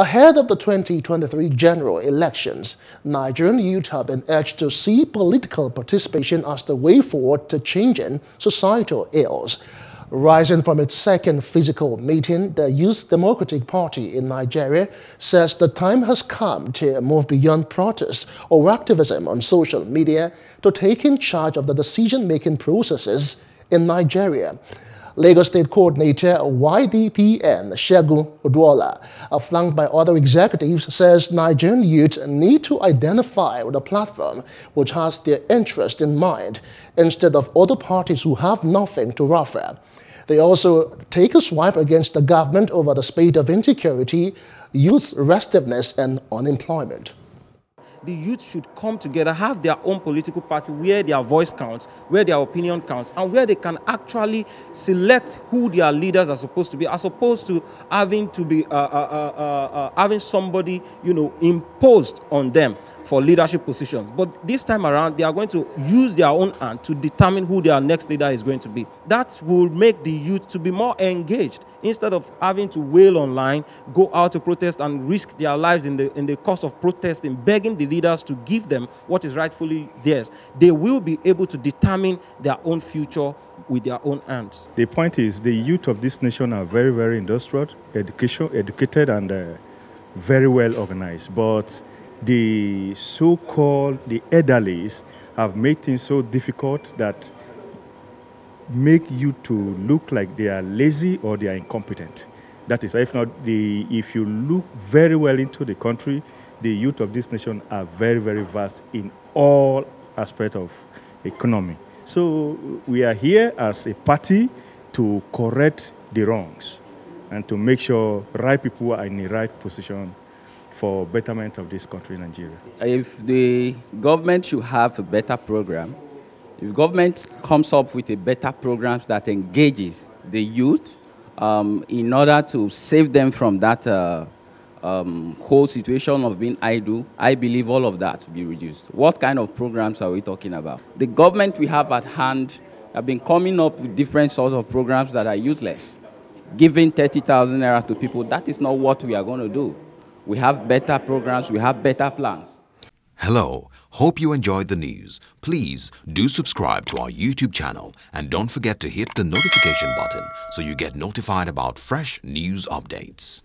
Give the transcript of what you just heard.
Ahead of the 2023 general elections, Nigerian youth have been urged to see political participation as the way forward to changing societal ills. Rising from its second physical meeting, the Youth Democratic Party in Nigeria says the time has come to move beyond protest or activism on social media to taking charge of the decision-making processes in Nigeria. Lagos State Coordinator YDPN Segun Oduola, flanked by other executives, says Nigerian youth need to identify with a platform which has their interest in mind instead of other parties who have nothing to offer. They also take a swipe against the government over the spate of insecurity, youth restiveness and unemployment. The youth should come together, have their own political party where their voice counts, where their opinion counts, and where they can actually select who their leaders are supposed to be, as opposed to having somebody, you know, imposed on them for leadership positions. But this time around, they are going to use their own hand to determine who their next leader is going to be. That will make the youth to be more engaged instead of having to wail online, go out to protest and risk their lives in the course of protesting, begging the leaders to give them what is rightfully theirs. They will be able to determine their own future with their own hands. The point is, the youth of this nation are very, very industrial, educated, and very well organized. But the so-called the elderlies have made things so difficult that make you to look like they are lazy or they are incompetent. That is, if you look very well into the country, the youth of this nation are very, very vast in all aspects of economy. So we are here as a party to correct the wrongs and to make sure right people are in the right position for betterment of this country, Nigeria. If the government should have a better program, if government comes up with a better program that engages the youth in order to save them from that whole situation of being idle, I believe all of that will be reduced. What kind of programs are we talking about? The government we have at hand have been coming up with different sorts of programs that are useless. Giving 30,000 naira to people, that is not what we are going to do. We have better programs, we have better plans. Hello, hope you enjoyed the news. Please do subscribe to our YouTube channel and don't forget to hit the notification button so you get notified about fresh news updates.